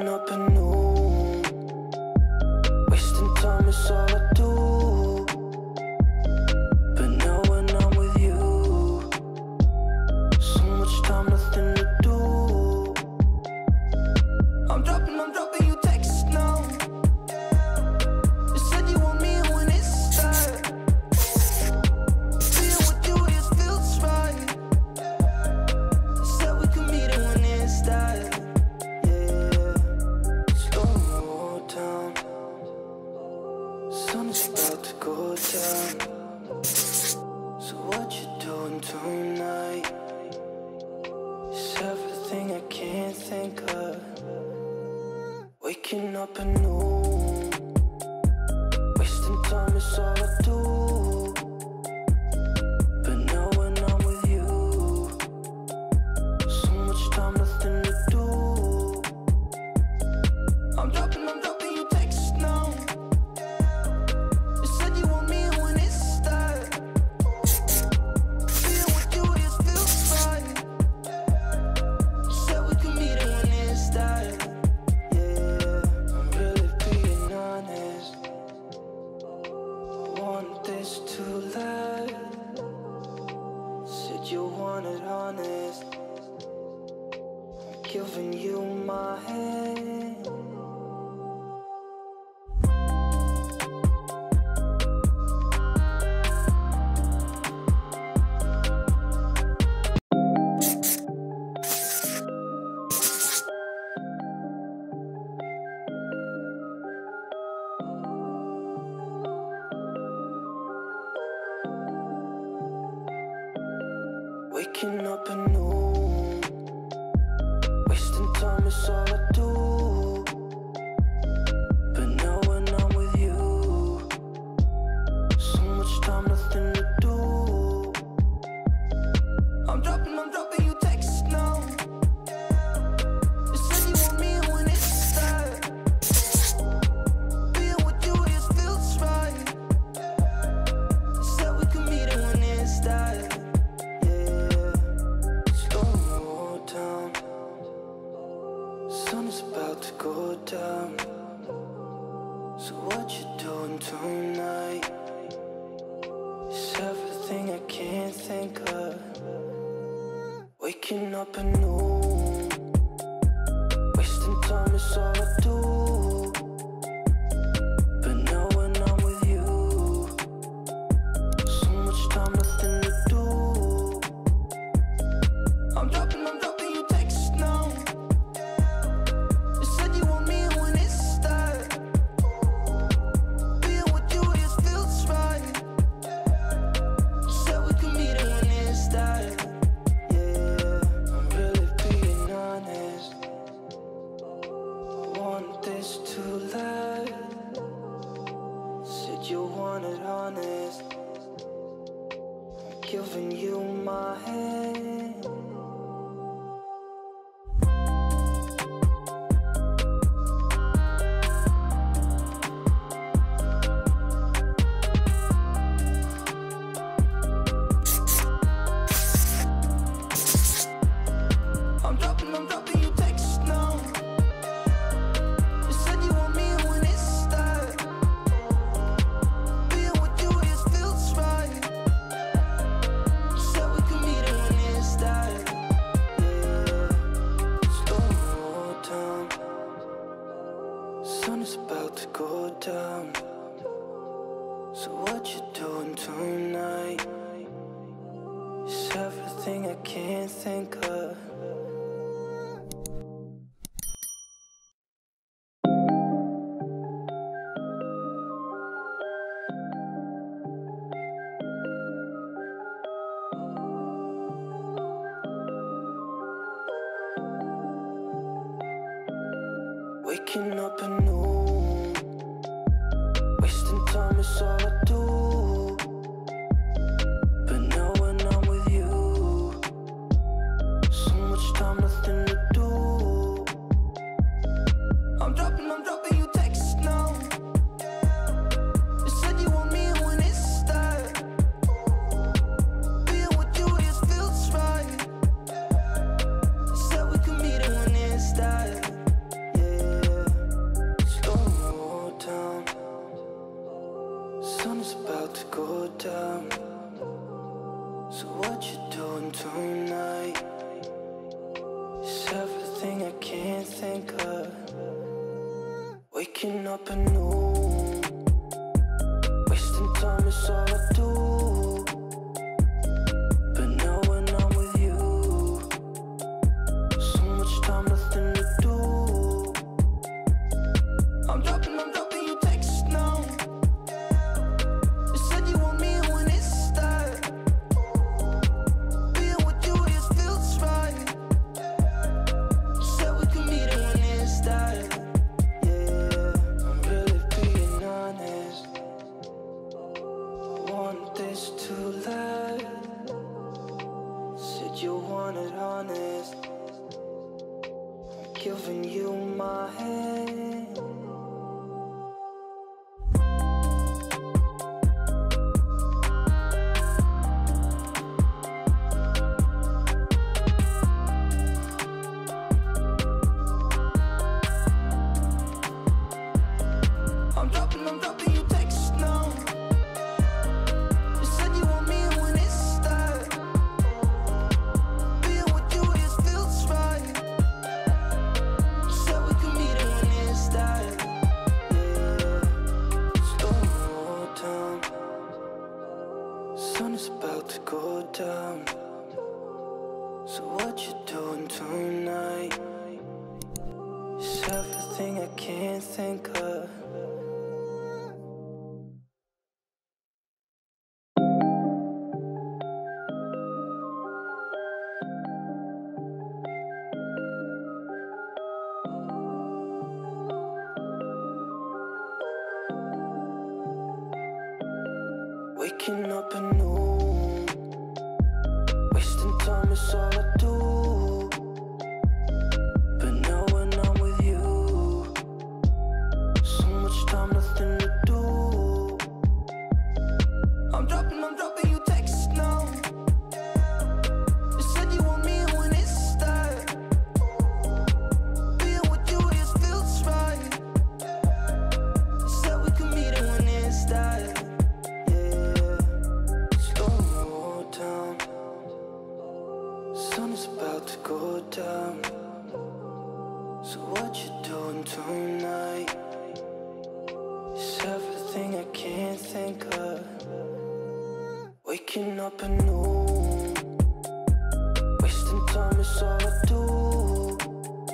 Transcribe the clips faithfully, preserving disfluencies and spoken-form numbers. open up anew. Wasting time is all I do, but now when I'm with you, so much time, nothing to do. I'm dropping, I'm dropping you texts now. You said you want me when it's time. Being with you just feels right. Said we could meet it when it's time. Sun's about to go down, so what you doing tonight? It's everything I can't think of. Waking up anew, wasting time is all I do, but now when I'm with you, so much time, nothing to do. I'm dropping, I'm dropping you texts now. You want it honest, I'm giving you my hand. Waking up anew, wasting time is all I do, but now when I'm with you, so much time, nothing to do. I'm dropping, I'm dropping you texts now. You said you want me when it's time. Being with you just feels right. Said we could meet it when it's time. Sun is about to go down, so what you doing tonight? It's everything I can't think of. Waking up anew, wasting time is all I do, but now when I'm with you, so much time, nothing to do. I'm dropping, I'm dropping to lie. Said you want it honest, I'm giving you my hand. I'm dropping, I'm dropping you texts now. Sun is about to go down, so what you doing tonight? It's everything I can't think of. Waking up anew, wasting time is all I do, but now when I'm with you, so much time, nothing to do. I'm dropping, I'm dropping you texts now. You said you want me when it's time. Being with you just feels right. Said we could meet it when it's time. Yeah. waking up anew. Wasting time is all I do. But now when I'm with you, so much time, nothing to do. I'm dropping, I'm dropping your texts now. You said you want me when it's that. Being with you, it feels right. You said we could meet it when it's that. This to last. Said you wanted honest. I'm giving you my hand. I'm dropping, I'm dropping you texts now. Sun is about to go down. So what you doing tonight? It's everything I can't think of. Waking up anew, wasting time is all I do. But now when I'm with you, so much time, nothing to do. I'm dropping, I'm dropping you texts now. You said you want me when it's that. Being with you, it feels right. You said we could meet it when it's that. Sun is about to go down. So what you doing tonight? It's everything I can't think of. Waking up anew, wasting time is all I do.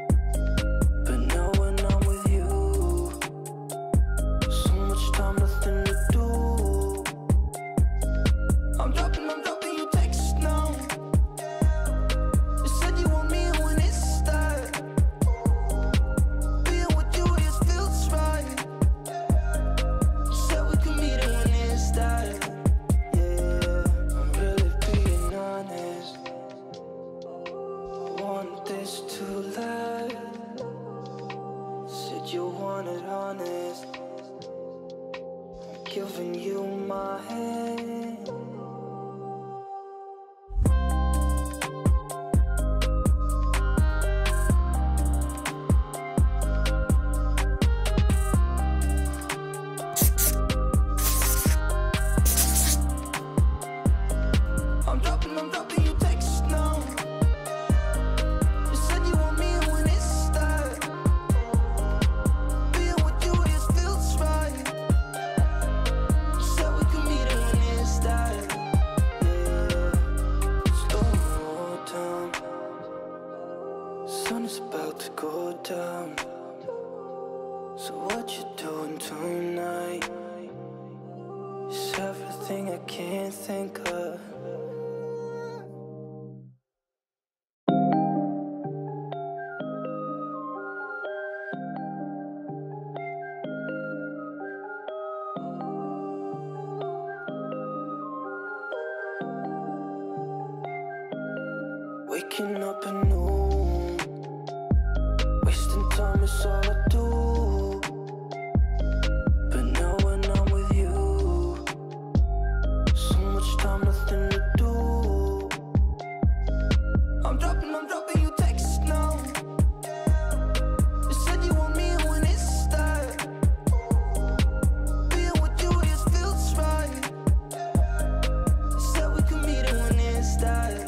But now when I'm with you, so much time, nothing to do. I'm dropping, I'm dropping you texts now. To last. Said you wanted honest. I'm giving you my hand. I'm dropping, I'm dropping you texts now. Sun is about to go down. So what you doing tonight? It's everything I can't think of. Waking up anew, wasting time is all I do. But now when I'm with you, so much time, nothing to do. I'm dropping, I'm dropping you texts now. You said you want me when it's that. Being with you, it feels right. You said we could meet it when it's that.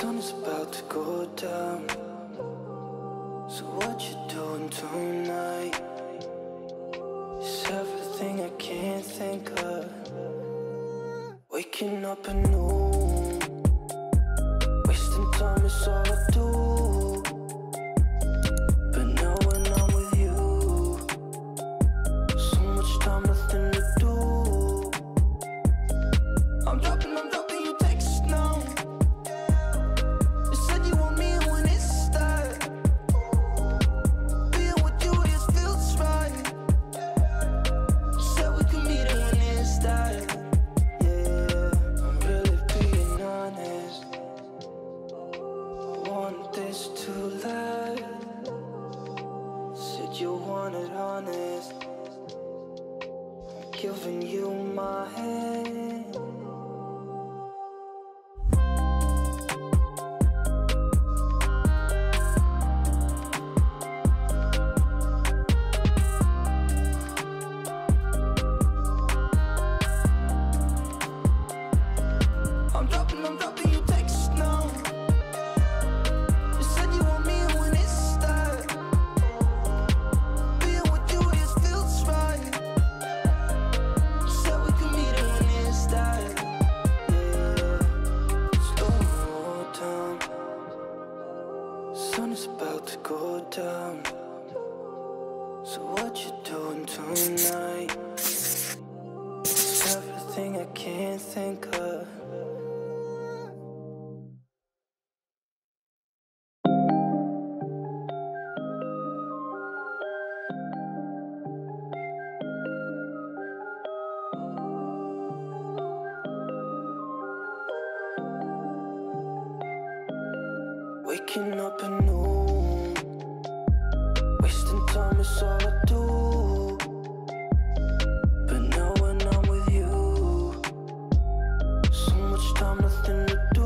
sun is about to go down. So what you doing tonight? It's everything I can't think of. Waking up at noon, wasting time is all I do. But now when I'm with you, so much time, nothing to do. I'm dropping, I'm dropping. You wanted honest, I'm giving you my hand. I'm dropping, I'm dropping you texts now. You said you want me when it's time. About to go down. So what you doing tonight? It's everything I can't think of. Waking up at noon, wasting time is all I do.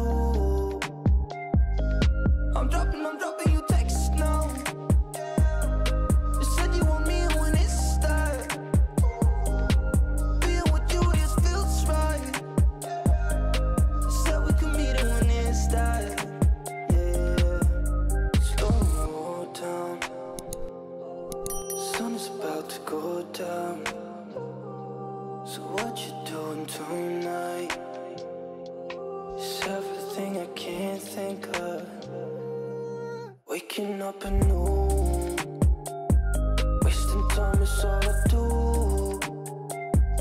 But now when I'm with you, so much time, nothing to do. I'm dropping, I'm dropping you texts now. You said you want me when it's time. Being with you just feels right. You said we could meet it when it's time. To go down. So what you doing tonight? It's everything I can't think of. Waking up at noon, wasting time is all I do. But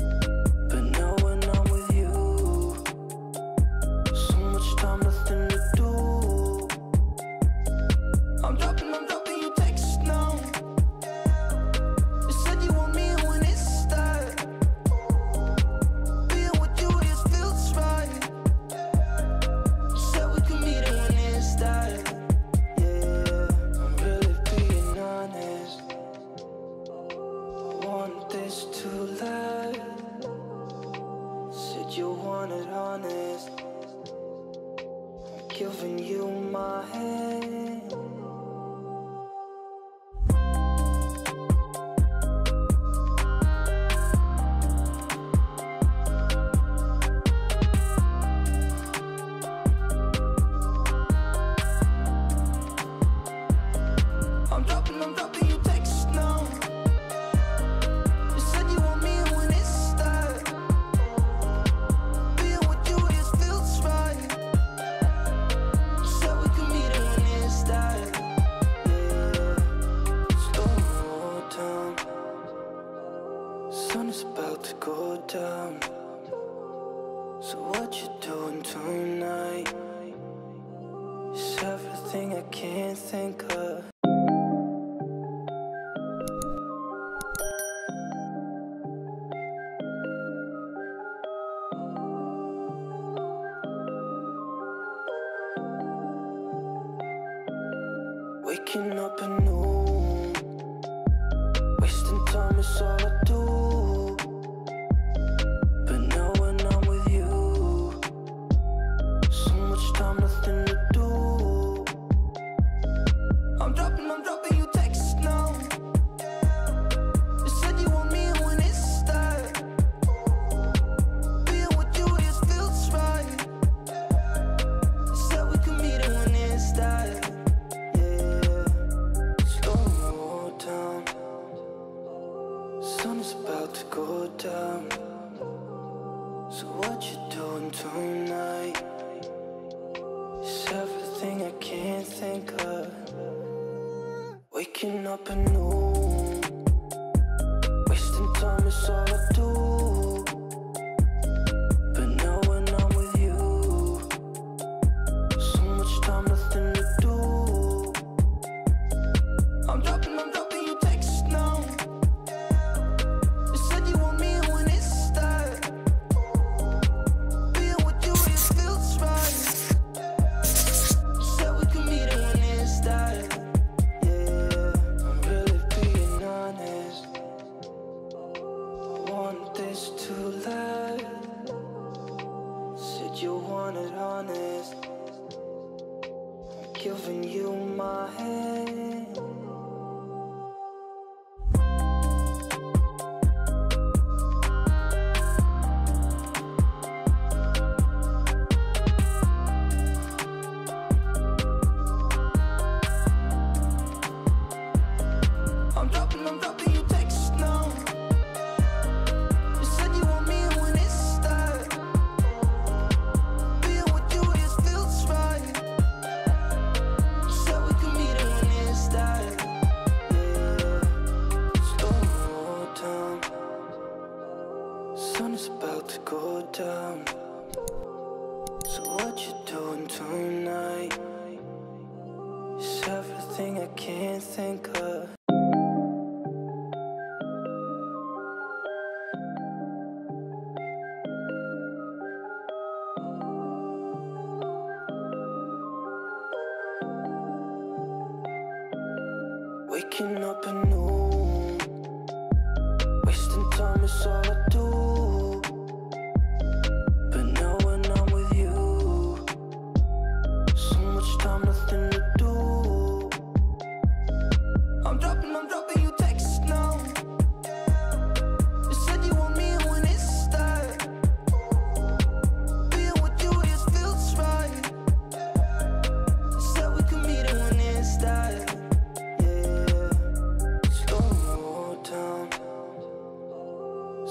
now when I'm with you, so much time, nothing to do. I'm dropping, I'm dropping you texts now. You wanted honest, I'm giving you my hand. I'm dropping, I'm dropping you texts now. You said you want me when it's time. It's about to go down. So what you doing tonight? It's everything I can't think of. Waking up at noon, wasting time is all I do. Meet thing I can't think of. Waking up at noon, wasting time is all I do. But now when I'm with you, so much time, nothing to do. I'm dropping, I'm dropping you texts now. You said you want me when it's time. Being with you, it feels right. You said we could meet and when it's time. This to life. Said you wanted honest. I'm giving you my hand. Sun is about to go down, so what you doing tonight? It's everything I can't think of. Waking up at noon, wasting time is all I do.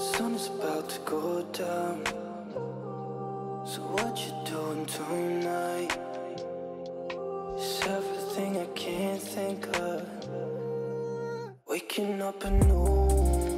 Sun is about to go down, so what you doing tonight? It's everything I can't think of. Waking up at noon,